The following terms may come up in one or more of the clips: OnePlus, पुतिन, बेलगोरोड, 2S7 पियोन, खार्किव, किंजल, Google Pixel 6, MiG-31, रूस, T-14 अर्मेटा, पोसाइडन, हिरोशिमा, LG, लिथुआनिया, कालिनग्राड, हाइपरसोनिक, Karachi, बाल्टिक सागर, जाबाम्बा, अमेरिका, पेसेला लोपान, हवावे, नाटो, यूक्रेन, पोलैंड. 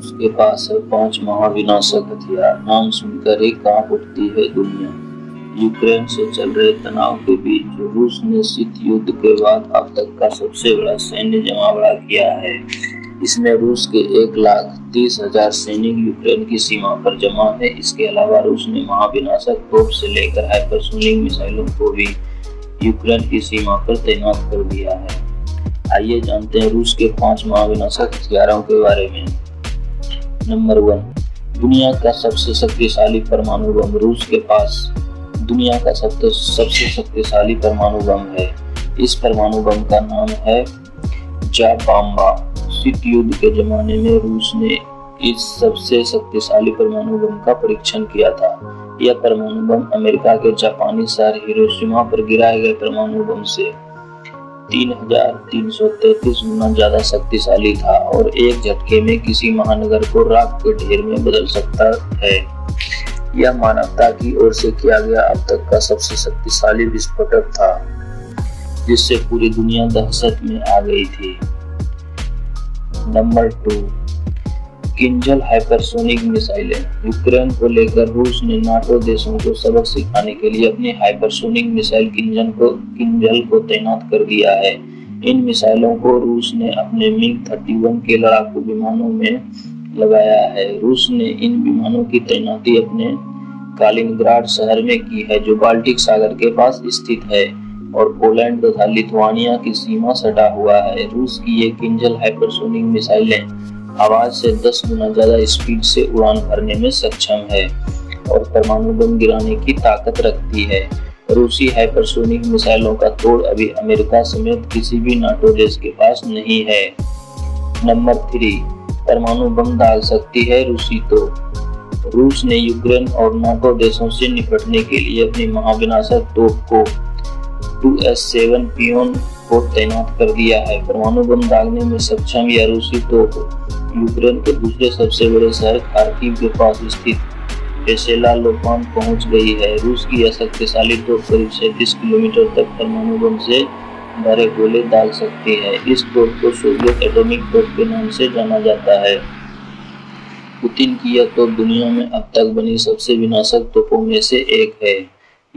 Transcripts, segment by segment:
उसके पास है 5 महाविनाशक हथियार। नाम सुनकर ही कांप उठती है दुनिया। यूक्रेन से चल रहे तनाव के बीच रूस ने शीत युद्ध के बाद अब तक का सबसे बड़ा सैन्य जमावड़ा किया है। इसमें रूस के 1,30,000 सैनिक यूक्रेन की सीमा पर जमा है। इसके अलावा रूस ने महाविनाशक तोप से लेकर हाइपरसोनिक मिसाइलों को भी यूक्रेन की सीमा पर तैनात कर दिया है। आइए जानते हैं रूस के 5 महाविनाशक हथियारों के बारे में। नंबर 1, दुनिया का सबसे शक्तिशाली परमाणु बम। रूस के पास दुनिया का सबसे शक्तिशाली परमाणु बम है। इस परमाणु बम का नाम है जाबाम्बा। शीत युद्ध के जमाने में रूस ने इस सबसे शक्तिशाली परमाणु बम का परीक्षण किया था। यह परमाणु बम अमेरिका के जापानी शहर हिरोशिमा पर गिराए गए परमाणु बम से 3,333 गुना ज्यादा शक्तिशाली था और एक झटके में किसी महानगर को राख के ढेर में बदल सकता है। यह मानवता की ओर से किया गया अब तक का सबसे शक्तिशाली विस्फोटक था, जिससे पूरी दुनिया दहशत में आ गई थी। नंबर 2, किंजल हाइपरसोनिक मिसाइलें। यूक्रेन को लेकर रूस ने नाटो देशों को सबक सिखाने के लिए अपनी हाइपरसोनिक मिसाइल किंजल को तैनात कर दिया है। इन मिसाइलों को रूस ने अपने MiG-31 के लड़ाकू विमानों में लगाया है। रूस ने इन विमानों की तैनाती अपने कालिनग्राड शहर में की है, जो बाल्टिक सागर के पास स्थित है और पोलैंड तथा लिथुआनिया की सीमा सटा हुआ है। रूस की ये किंजल हाइपरसोनिक मिसाइलें आवाज से 10 गुना ज्यादा स्पीड से उड़ान भरने में सक्षम है और परमाणु बम गिराने की ताकत रखती है। रूसी हाइपरसोनिक मिसाइलों का तोड़ अभी अमेरिका समेत किसी भी नाटो देश के पास नहीं है। नंबर 3, परमाणु बम डाल सकती है रूसी तो। रूस ने यूक्रेन और नाटो देशों से निपटने के लिए अपनी महाविनाशक तोप को 2S7 पियोन को तैनात कर दिया है। परमाणु बम दागने में सक्षम यह रूसी तोप यूक्रेन के दूसरे सबसे बड़े शहर खार्किव के पास स्थित पेसेला लोपान पहुंच गई है। रूस की यह शक्तिशाली तोप करीब 37 किलोमीटर तक परमाणु बम से भरे गोले दाग सकती है। इस तोप को सोवियत एटॉमिक तोप के नाम से जाना जाता है। पुतिन की यह तोप दुनिया में अब तक बनी सबसे विनाशक तोपों में से एक है।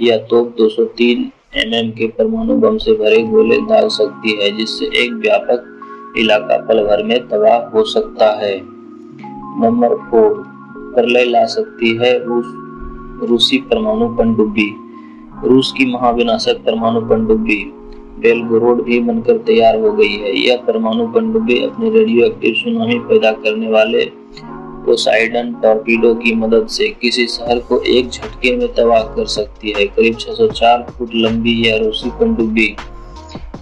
यह तोप 203 mm के परमाणु बम से भरे गोले दाग सकती है, जिससे एक व्यापक इलाका पल भर में तबाह हो सकता है। नंबर 4, प्रलय ला सकती है रूसी परमाणु पनडुब्बी। रूस की महाविनाशक परमाणु पनडुब्बी बेलगोरोड भी बनकर तैयार हो गई है। यह परमाणु पनडुब्बी अपने रेडियो एक्टिव सुनामी पैदा करने वाले पोसाइडन टॉर्पीडो की मदद से किसी शहर को एक झटके में तबाह कर सकती है। करीब 604 फुट लंबी यह रूसी पनडुब्बी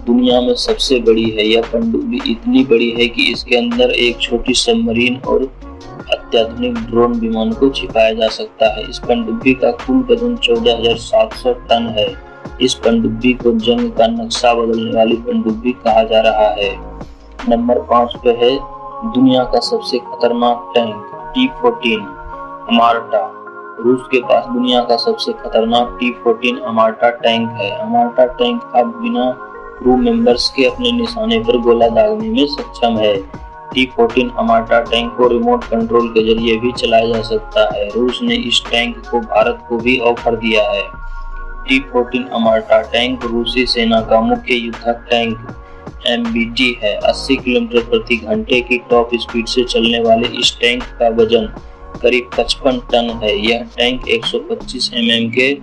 दुनिया में सबसे बड़ी है। यह पनडुब्बी इतनी बड़ी है कि इसके अंदर एक छोटी सबमरीन और अत्याधुनिक ड्रोन विमान को छिपाया जा सकता है। इस पनडुब्बी का कुल वजन 14,700 टन है। इस पनडुब्बी को जंग का नक्शा बदलने वाली पनडुब्बी कहा जा रहा है। नंबर 5 पे है दुनिया का सबसे खतरनाक टैंक T-14 अर्मेटा। रूस के पास दुनिया का सबसे खतरनाक T-14 अर्मेटा टैंक है। अर्मेटा टैंक अब बिना क्रू मेंबर्स के अपने निशाने पर गोला दागने में सक्षम है। T-14 अर्मेटा टैंक को रिमोट कंट्रोल के जरिए भी चलाया जा सकता है। रूस ने इस टैंक को भारत को भी ऑफर दिया है। T-14 अर्मेटा टैंक रूसी सेना का मुख्य युद्धक टैंक MBT है। 80 किलोमीटर प्रति घंटे की टॉप स्पीड से चलने वाले इस टैंक का वजन करीब 55 टन है। यह टैंक 125 mm के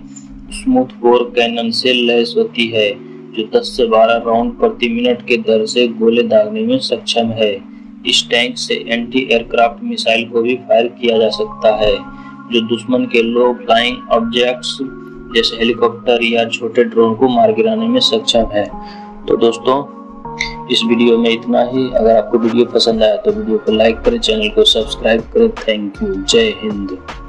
स्मूथ बोर कैनन से लैस होती है, जो 10 से 12 राउंड प्रति मिनट के दर से गोले दागने में सक्षम है। इस टैंक से एंटी एयरक्राफ्ट मिसाइल को भी फायर किया जा सकता है, जो दुश्मन के लो फ्लाइंग ऑब्जेक्ट्स जैसे हेलीकॉप्टर या छोटे ड्रोन को मार गिराने में सक्षम है। तो दोस्तों, इस वीडियो में इतना ही। अगर आपको वीडियो पसंद आया तो वीडियो को लाइक करें, चैनल को सब्सक्राइब करें। Thank you. जय हिंद।